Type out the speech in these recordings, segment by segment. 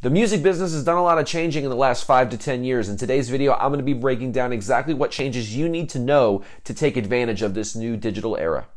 The music business has done a lot of changing in the last 5 to 10 years. In today's video, I'm going to be breaking down exactly what changes you need to know to take advantage of this new digital era.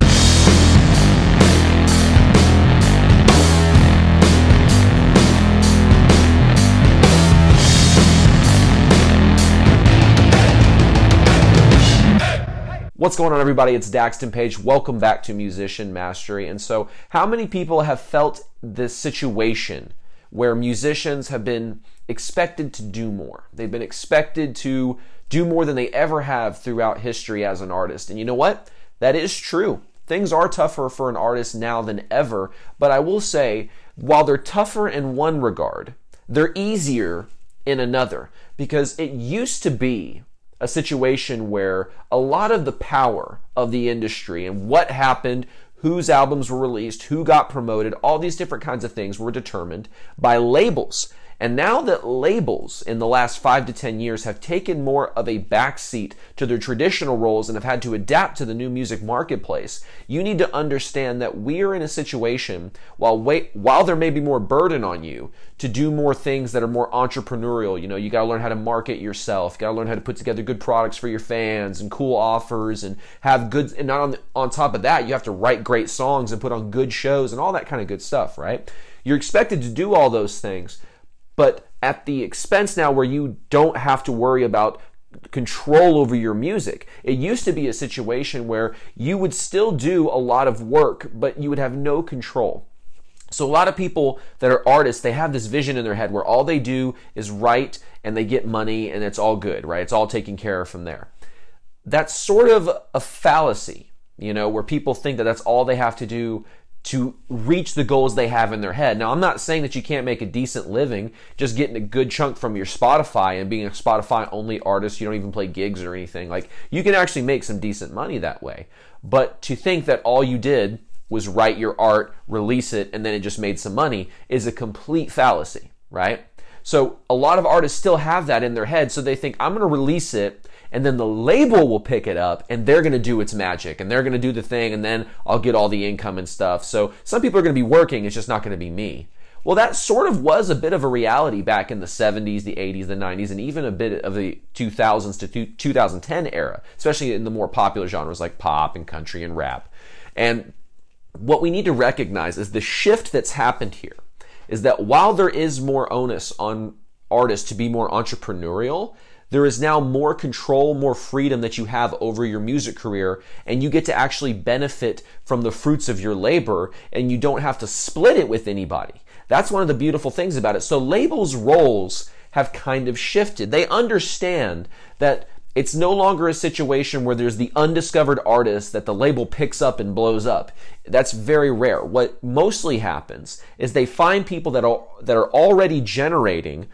What's going on, everybody? It's Daxton Page. Welcome back to Musician Mastery. And so, how many people have felt this situation where musicians have been expected to do more? They've been expected to do more than they ever have throughout history as an artist. And you know what? That is true. Things are tougher for an artist now than ever. But I will say, while they're tougher in one regard, they're easier in another, because it used to be a situation where a lot of the power of the industry and what happened, whose albums were released, who got promoted, all these different kinds of things were determined by labels. And now that labels in the last 5 to 10 years have taken more of a backseat to their traditional roles and have had to adapt to the new music marketplace, you need to understand that we are in a situation, while there may be more burden on you to do more things that are more entrepreneurial. You know, you gotta learn how to market yourself, gotta learn how to put together good products for your fans and cool offers and have good, and on top of that, you have to write great songs and put on good shows and all that kind of good stuff, right? You're expected to do all those things, but at the expense now where you don't have to worry about control over your music. It used to be a situation where you would still do a lot of work, but you would have no control. So a lot of people that are artists, they have this vision in their head where all they do is write and they get money and it's all good, right? It's all taken care of from there. That's sort of a fallacy, you know, where people think that that's all they have to do to reach the goals they have in their head. Now, I'm not saying that you can't make a decent living just getting a good chunk from your Spotify and being a Spotify-only artist. You don't even play gigs or anything. Like, you can actually make some decent money that way. But to think that all you did was write your art, release it, and then it just made some money is a complete fallacy, right? So a lot of artists still have that in their head, so they think, I'm gonna release it, and then the label will pick it up and they're gonna do its magic and they're gonna do the thing and then I'll get all the income and stuff. So some people are gonna be working, it's just not gonna be me. Well, that sort of was a bit of a reality back in the 70s, the 80s, the 90s, and even a bit of the 2000s to 2010 era, especially in the more popular genres like pop and country and rap. And what we need to recognize is the shift that's happened here is that while there is more onus on artists to be more entrepreneurial, there is now more control, more freedom that you have over your music career, and you get to actually benefit from the fruits of your labor, and you don't have to split it with anybody. That's one of the beautiful things about it. So labels' roles have kind of shifted. They understand that it's no longer a situation where there's the undiscovered artist that the label picks up and blows up. That's very rare. What mostly happens is they find people that are already generating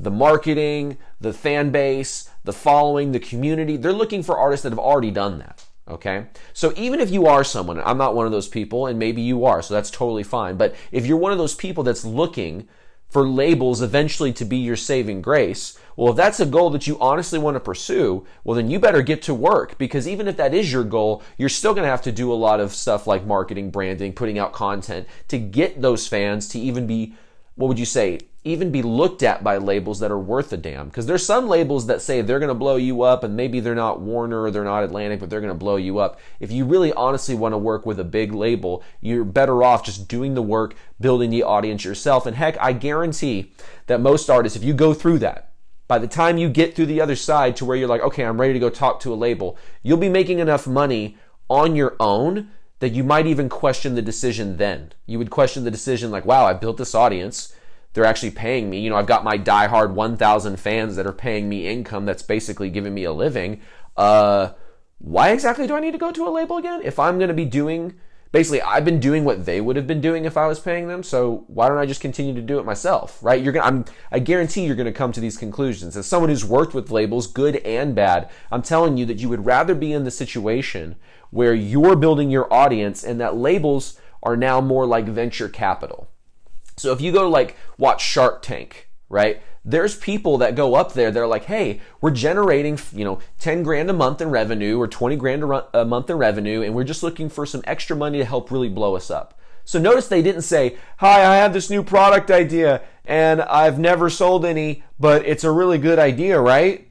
the marketing, the fan base, the following, the community. They're looking for artists that have already done that, okay? So even if you are someone, I'm not one of those people, and maybe you are, so that's totally fine, but if you're one of those people that's looking for labels eventually to be your saving grace, well, if that's a goal that you honestly want to pursue, well, then you better get to work, because even if that is your goal, you're still going to have to do a lot of stuff like marketing, branding, putting out content to get those fans to even be, what would you say, even be looked at by labels that are worth a damn. Because there's some labels that say they're gonna blow you up, and maybe they're not Warner or they're not Atlantic, but they're gonna blow you up. If you really honestly wanna work with a big label, you're better off just doing the work, building the audience yourself. And heck, I guarantee that most artists, if you go through that, by the time you get through the other side to where you're like, okay, I'm ready to go talk to a label, you'll be making enough money on your own that you might even question the decision then. You would question the decision like, wow, I built this audience, they're actually paying me. You know, I've got my diehard 1,000 fans that are paying me income that's basically giving me a living. Why exactly do I need to go to a label again? If I'm gonna be doing, basically I've been doing what they would have been doing if I was paying them, so why don't I just continue to do it myself, right? I guarantee you're gonna come to these conclusions. As someone who's worked with labels, good and bad, I'm telling you that you would rather be in the situation where you're building your audience and that labels are now more like venture capital. So if you go like watch Shark Tank, right? There's people that go up there, they're like, hey, we're generating, you know, 10 grand a month in revenue or 20 grand a month in revenue, and we're just looking for some extra money to help really blow us up. So notice they didn't say, hi, I have this new product idea and I've never sold any, but it's a really good idea, right?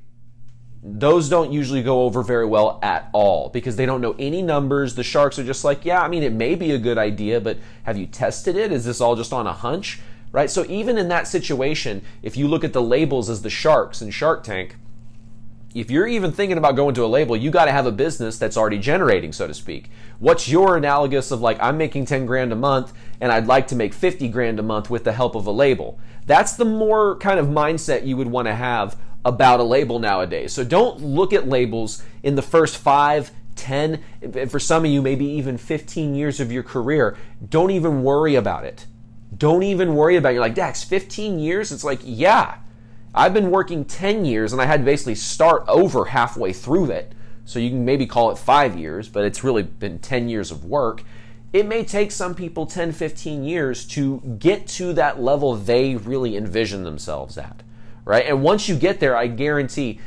Those don't usually go over very well at all because they don't know any numbers. The sharks are just like, yeah, I mean, it may be a good idea, but have you tested it? Is this all just on a hunch, right? So even in that situation, if you look at the labels as the sharks in Shark Tank, if you're even thinking about going to a label, you got to have a business that's already generating, so to speak. What's your analogous of like, I'm making 10 grand a month and I'd like to make 50 grand a month with the help of a label? That's the more kind of mindset you would want to have about a label nowadays. So don't look at labels in the first 5, 10, and for some of you, maybe even 15 years of your career. Don't even worry about it. Don't even worry about it. You're like, Dax, 15 years? It's like, yeah. I've been working 10 years and I had to basically start over halfway through it. So you can maybe call it 5 years, but it's really been 10 years of work. It may take some people 10, 15 years to get to that level they really envision themselves at, right? And once you get there, I guarantee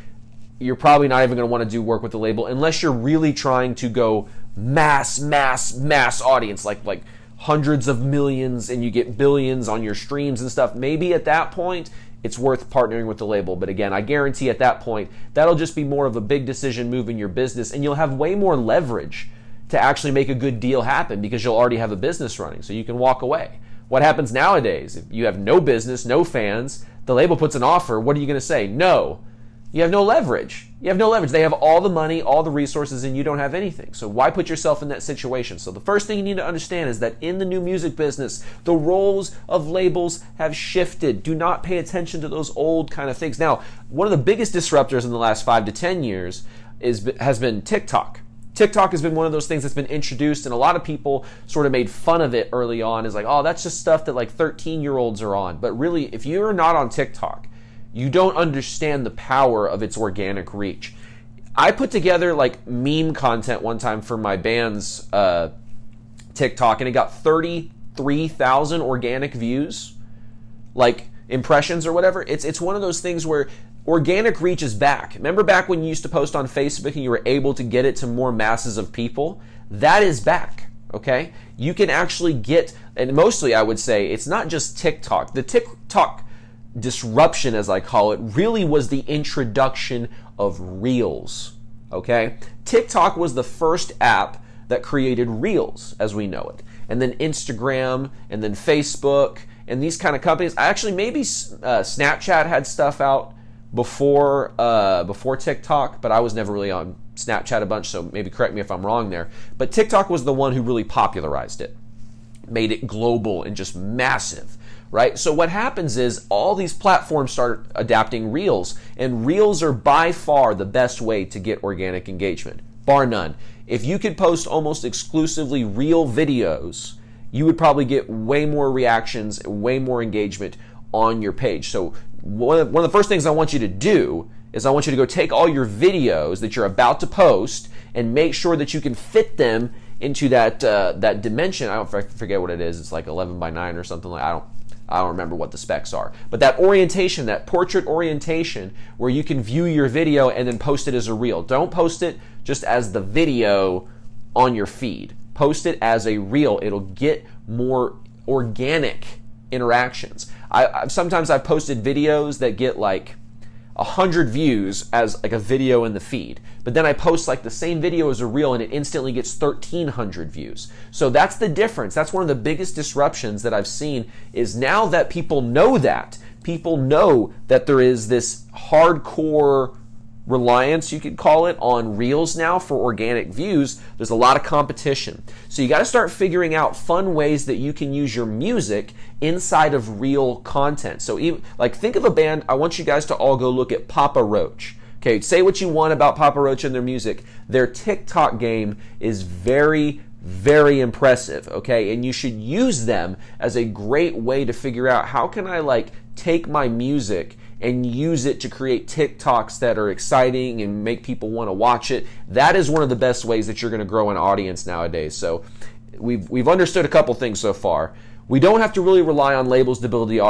you're probably not even gonna wanna do work with the label unless you're really trying to go mass audience, like hundreds of millions and you get billions on your streams and stuff. Maybe at that point, it's worth partnering with the label. But again, I guarantee at that point, that'll just be more of a big decision move in your business and you'll have way more leverage to actually make a good deal happen because you'll already have a business running, so you can walk away. What happens nowadays? If you have no business, no fans, the label puts an offer, what are you gonna say? No, you have no leverage. You have no leverage. They have all the money, all the resources, and you don't have anything. So why put yourself in that situation? So the first thing you need to understand is that in the new music business, the roles of labels have shifted. Do not pay attention to those old kind of things. Now, one of the biggest disruptors in the last 5 to 10 years has been TikTok. TikTok has been one of those things that's been introduced and a lot of people sort of made fun of it early on. It's like, oh, that's just stuff that like 13-year-olds are on. But really, if you're not on TikTok, you don't understand the power of its organic reach. I put together like meme content one time for my band's TikTok and it got 33,000 organic views, like impressions or whatever. It's one of those things where organic reach is back. Remember back when you used to post on Facebook and you were able to get it to more masses of people? That is back. Okay? You can actually get, and mostly I would say it's not just TikTok. The TikTok disruption, as I call it, really was the introduction of Reels, okay? TikTok was the first app that created Reels as we know it, and then Instagram, and then Facebook, and these kind of companies. Actually, maybe Snapchat had stuff out before TikTok, but I was never really on Snapchat a bunch, so maybe correct me if I'm wrong there. But TikTok was the one who really popularized it, made it global and just massive. Right? So what happens is all these platforms start adapting Reels, and Reels are by far the best way to get organic engagement, bar none. If you could post almost exclusively Reel videos, you would probably get way more reactions, way more engagement on your page. So one of the first things I want you to do is I want you to go take all your videos that you're about to post and make sure that you can fit them into that dimension. I forget what it is. It's like 11x9 or something like. I don't remember what the specs are, but that orientation, that portrait orientation where you can view your video and then post it as a reel. Don't post it just as the video on your feed. Post it as a reel. It'll get more organic interactions. I've posted videos that get like 100 views as like a video in the feed, but then I post like the same video as a reel and it instantly gets 1,300 views. So that's the difference. That's one of the biggest disruptions that I've seen is now that people know that there is this hardcore reliance, you could call it, on Reels now for organic views. There's a lot of competition. So you gotta start figuring out fun ways that you can use your music inside of Reel content. So even, like, think of a band. I want you guys to all go look at Papa Roach. Okay, say what you want about Papa Roach and their music. Their TikTok game is very, very impressive, okay? And you should use them as a great way to figure out how can I like take my music and use it to create TikToks that are exciting and make people want to watch it. That is one of the best ways that you're going to grow an audience nowadays. So we've understood a couple things so far. We don't have to really rely on labels to build the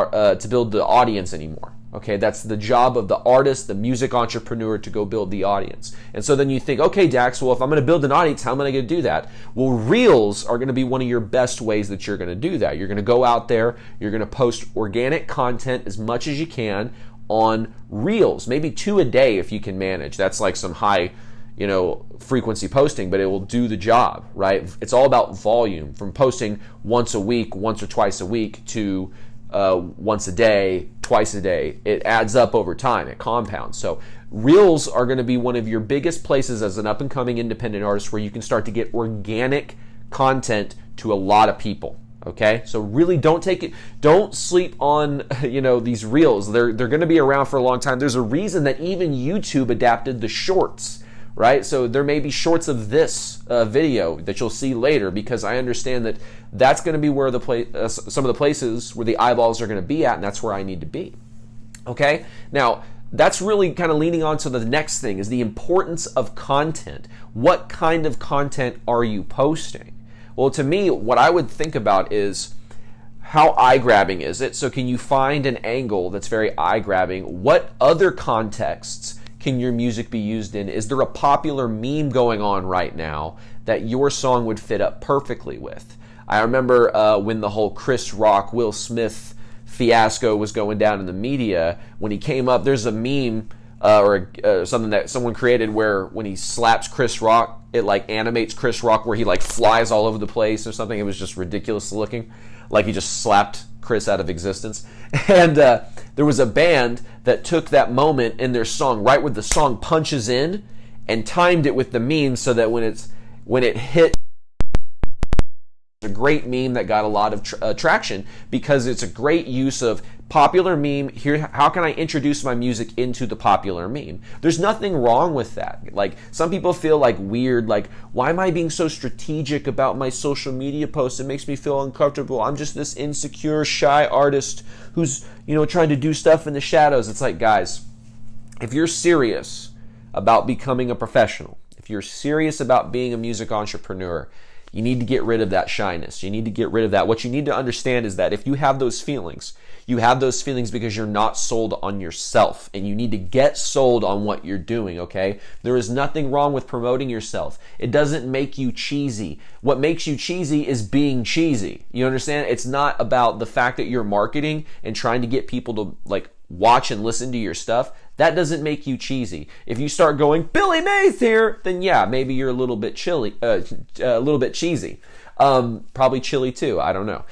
audience anymore. Okay, that's the job of the artist, the music entrepreneur, to go build the audience. And so then you think, okay, Dax, well, if I'm going to build an audience, how am I going to do that? Well, Reels are going to be one of your best ways that you're going to do that. You're going to go out there, you're going to post organic content as much as you can on Reels, maybe 2 a day if you can manage. That's like some high, you know, frequency posting, but it will do the job, right? It's all about volume, from posting once a week, once or twice a week, to once a day, twice a day. It adds up over time, it compounds. So Reels are going to be one of your biggest places as an up-and-coming independent artist where you can start to get organic content to a lot of people. Okay, so really don't sleep on, you know, these Reels. They're going to be around for a long time. There's a reason that even YouTube adapted the shorts, right? So there may be shorts of this video that you'll see later, because I understand that that's going to be where the some of the places where the eyeballs are going to be at, and that's where I need to be. Okay, now that's really kind of leaning on to the next thing, is the importance of content. What kind of content are you posting? Well, to me, what I would think about is, how eye-grabbing is it? So can you find an angle that's very eye-grabbing? What other contexts can your music be used in? Is there a popular meme going on right now that your song would fit up perfectly with? I remember when the whole Chris Rock, Will Smith fiasco was going down in the media, when he came up, there's a meme or something that someone created where when he slaps Chris Rock, it like animates Chris Rock where he like flies all over the place or something. It was just ridiculous looking, like he just slapped Chris out of existence. And there was a band that took that moment in their song, right where the song punches in, and timed it with the meme, so that when it hit, a great meme that got a lot of traction, because it's a great use of popular meme. Here, how can I introduce my music into the popular meme? There's nothing wrong with that. Like, some people feel like weird, like, why am I being so strategic about my social media posts? It makes me feel uncomfortable. I'm just this insecure, shy artist who's, you know, trying to do stuff in the shadows. It's like, guys, if you're serious about becoming a professional, if you're serious about being a music entrepreneur, you need to get rid of that shyness. You need to get rid of that. What you need to understand is that if you have those feelings because you're not sold on yourself, and you need to get sold on what you're doing, okay? There is nothing wrong with promoting yourself. It doesn't make you cheesy. What makes you cheesy is being cheesy. You understand? It's not about the fact that you're marketing and trying to get people to like watch and listen to your stuff. That doesn't make you cheesy. If you start going, Billy Mays here, then yeah, maybe you're a little bit cheesy. Probably chilly too, I don't know.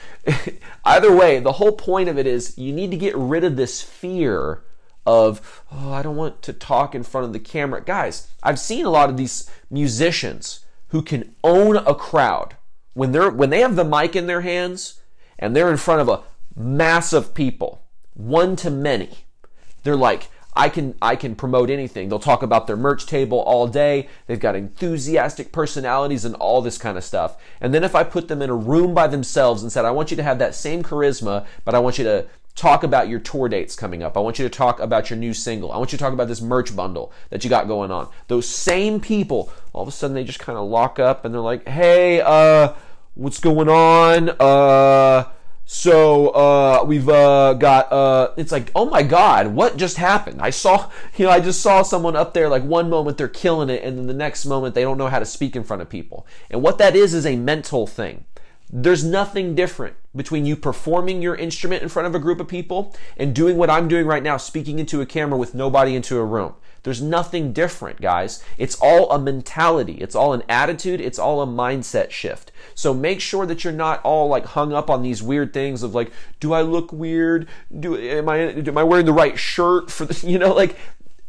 Either way, the whole point of it is you need to get rid of this fear of, oh, I don't want to talk in front of the camera. Guys, I've seen a lot of these musicians who can own a crowd. When they have the mic in their hands and they're in front of a mass of people, one to many, they're like, I can promote anything. They'll talk about their merch table all day. They've got enthusiastic personalities and all this kind of stuff. And then if I put them in a room by themselves and said, I want you to have that same charisma, but I want you to talk about your tour dates coming up. I want you to talk about your new single. I want you to talk about this merch bundle that you got going on. Those same people, all of a sudden they just kind of lock up and they're like, hey, what's going on? So we've got it's like, oh my God, what just happened? I just saw someone up there, like one moment they're killing it, and then the next moment they don't know how to speak in front of people. And what that is a mental thing. There's nothing different between you performing your instrument in front of a group of people and doing what I'm doing right now, speaking into a camera with nobody into a room. There's nothing different, guys. It's all a mentality. It's all an attitude. It's all a mindset shift. So make sure that you're not all like hung up on these weird things of like, do I look weird? Am I wearing the right shirt for this? You know, like,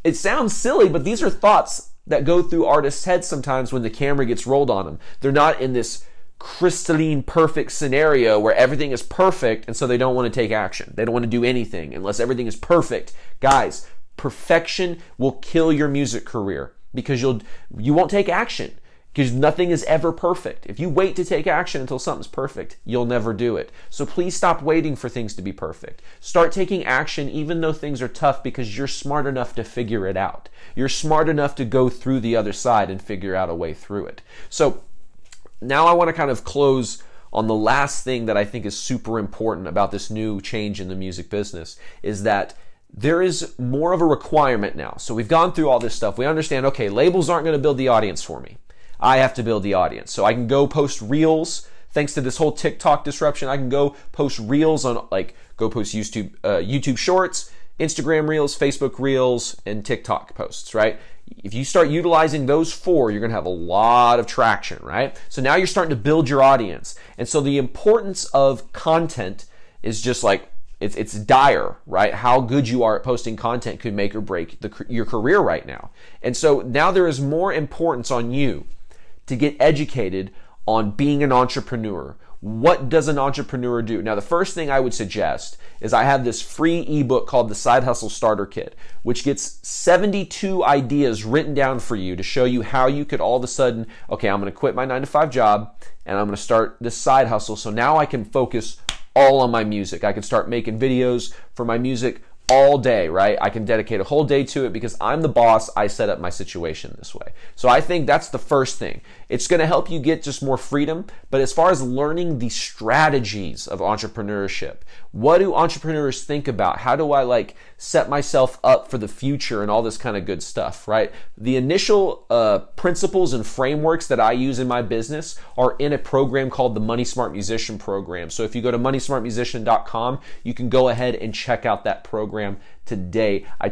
it sounds silly, but these are thoughts that go through artists' heads sometimes when the camera gets rolled on them. They're not in this crystalline perfect scenario where everything is perfect, and so they don't want to take action. They don't want to do anything unless everything is perfect. Guys, perfection will kill your music career, because you won't take action, because nothing is ever perfect. If you wait to take action until something's perfect, you'll never do it. So please stop waiting for things to be perfect. Start taking action even though things are tough, because you're smart enough to figure it out. You're smart enough to go through the other side and figure out a way through it. So now I want to kind of close on the last thing that I think is super important about this new change in the music business, is that there is more of a requirement now. So we've gone through all this stuff. We understand, okay, labels aren't going to build the audience for me. I have to build the audience. So I can go post reels. Thanks to this whole TikTok disruption, I can go post reels on, like, go post YouTube shorts, Instagram reels, Facebook reels, and TikTok posts, right? If you start utilizing those four, you're going to have a lot of traction, right? So now you're starting to build your audience. And so the importance of content is just like, it's dire, right? How good you are at posting content could make or break your career right now. And so now there is more importance on you to get educated on being an entrepreneur. What does an entrepreneur do? Now, the first thing I would suggest is I have this free ebook called The Side Hustle Starter Kit, which gets 72 ideas written down for you to show you how you could all of a sudden, okay, I'm going to quit my 9-to-5 job and I'm going to start this side hustle. So now I can focus all on my music. I can start making videos for my music all day, right? I can dedicate a whole day to it because I'm the boss. I set up my situation this way. So I think that's the first thing. It's going to help you get just more freedom. But as far as learning the strategies of entrepreneurship, what do entrepreneurs think about? How do I, like, set myself up for the future and all this kind of good stuff, right? The initial principles and frameworks that I use in my business are in a program called the Money Smart Musician program. So if you go to moneysmartmusician.com, you can go ahead and check out that program today. I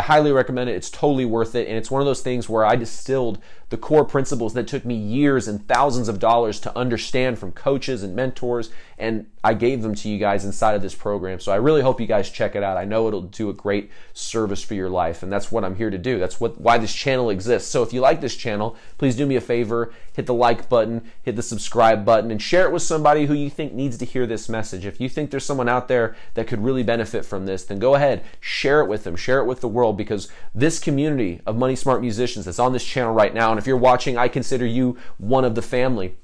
highly recommend it. It's totally worth it. And it's one of those things where I distilled the core principles that took me years and thousands of dollars to understand from coaches and mentors. And I gave them to you guys inside of this program. So I really hope you guys check it out. I know it'll do a great service for your life. And that's what I'm here to do. That's why this channel exists. So if you like this channel, please do me a favor, hit the like button, hit the subscribe button, and share it with somebody who you think needs to hear this message. If you think there's someone out there that could really benefit from this, then go ahead, share it with them, share it with the world, because this community of Money Smart Musicians that's on this channel right now, and if you're watching, I consider you one of the family.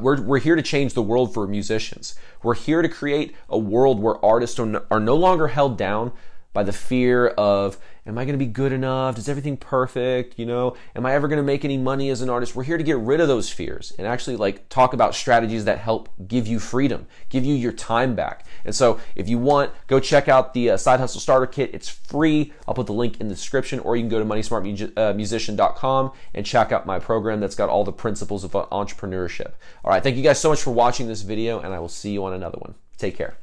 We're here to change the world for musicians. We're here to create a world where artists are no longer held down by the fear of, am I going to be good enough? Is everything perfect? You know, am I ever going to make any money as an artist? We're here to get rid of those fears and actually, like, talk about strategies that help give you freedom, give you your time back. And so if you want, go check out the Side Hustle Starter Kit. It's free. I'll put the link in the description, or you can go to moneysmartmusician.com and check out my program that's got all the principles of entrepreneurship. All right. Thank you guys so much for watching this video, and I will see you on another one. Take care.